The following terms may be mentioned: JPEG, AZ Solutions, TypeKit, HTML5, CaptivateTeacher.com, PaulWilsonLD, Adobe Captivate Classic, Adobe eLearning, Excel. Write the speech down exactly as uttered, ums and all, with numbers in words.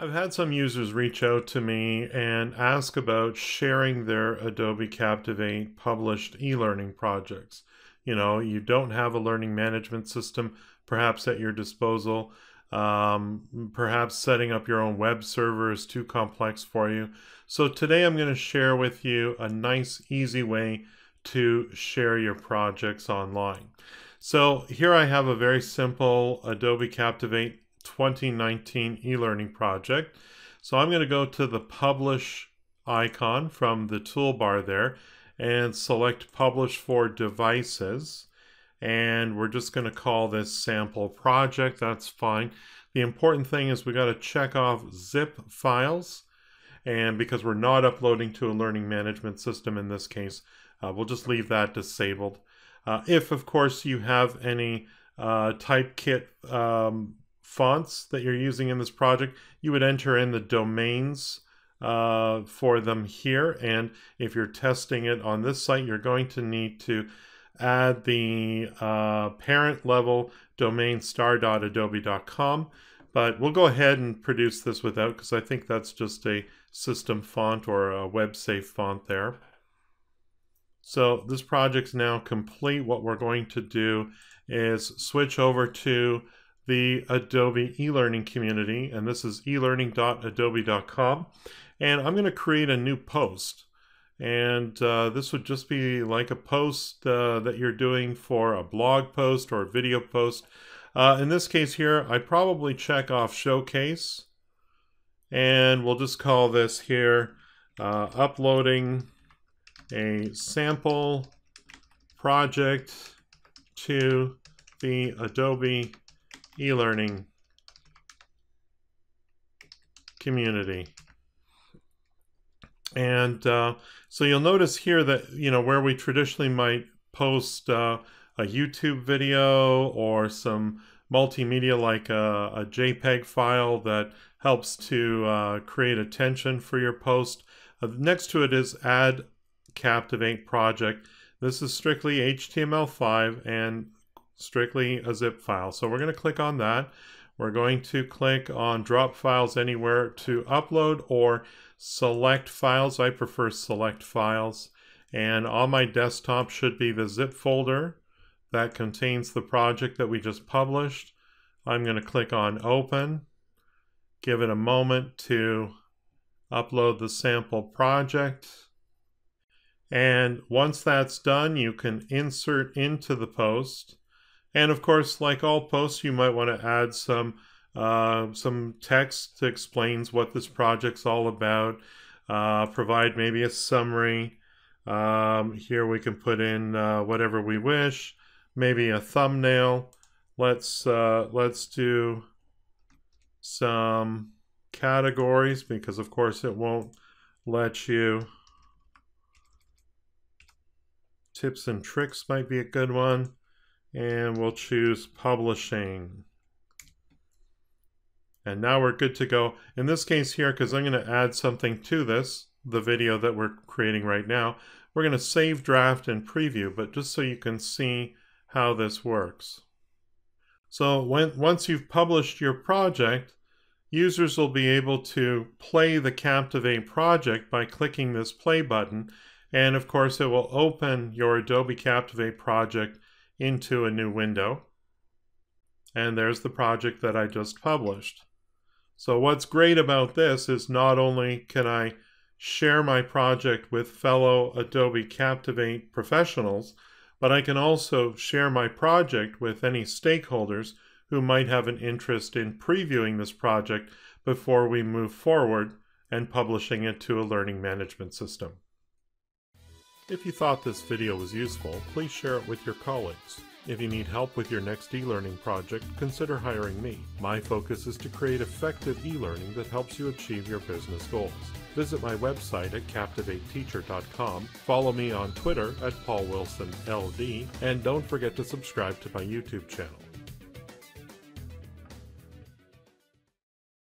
I've had some users reach out to me and ask about sharing their Adobe Captivate published e-learning projects. You know, you don't have a learning management system perhaps at your disposal. Um, perhaps setting up your own web server is too complex for you. So today I'm going to share with you a nice, easy way to share your projects online. So here I have a very simple Adobe Captivate twenty nineteen e-learning project. So I'm going to go to the publish icon from the toolbar there and select publish for devices, and we're just going to call this sample project. That's fine. The important thing is we got to check off zip files, and because we're not uploading to a learning management system in this case, uh, we'll just leave that disabled. Uh, if of course you have any uh, TypeKit um, fonts that you're using in this project, you would enter in the domains uh, for them here. And if you're testing it on this site, you're going to need to add the uh, parent level domain star dot adobe dot com. But we'll go ahead and produce this without, because I think that's just a system font or a web safe font there. So this project's now complete. What we're going to do is switch over to the Adobe eLearning community, and this is elearning dot adobe dot com. And I'm going to create a new post. And uh, this would just be like a post uh, that you're doing for a blog post or a video post. Uh, in this case here, I probably check off showcase. And we'll just call this here uh, uploading a sample project to the Adobe e-learning community. And uh, so you'll notice here that, you know, where we traditionally might post uh, a YouTube video or some multimedia like a, a JPEG file that helps to uh, create attention for your post, uh, next to it is Add Captivate Project. This is strictly H T M L five and strictly a zip file. So we're going to click on that. We're going to click on drop files anywhere to upload or select files. I prefer select files. And on my desktop should be the zip folder that contains the project that we just published. I'm going to click on open. Give it a moment to upload the sample project. And once that's done, you can insert into the post. And of course, like all posts, you might want to add some uh, some text that explains what this project's all about. Uh, provide maybe a summary. Um, here we can put in uh, whatever we wish. Maybe a thumbnail. Let's uh, let's do some categories, because of course it won't let you. Tips and tricks might be a good one. And we'll choose publishing. And now we're good to go. In this case here, because I'm going to add something to this, the video that we're creating right now, we're going to save draft and preview, but just so you can see how this works. So when, once you've published your project, users will be able to play the Captivate project by clicking this play button. And of course, it will open your Adobe Captivate project into a new window. And there's the project that I just published. So what's great about this is not only can I share my project with fellow Adobe Captivate professionals, but I can also share my project with any stakeholders who might have an interest in previewing this project before we move forward and publishing it to a learning management system. If you thought this video was useful, please share it with your colleagues. If you need help with your next e-learning project, consider hiring me. My focus is to create effective e-learning that helps you achieve your business goals. Visit my website at Captivate Teacher dot com, follow me on Twitter at Paul Wilson L D, and don't forget to subscribe to my YouTube channel.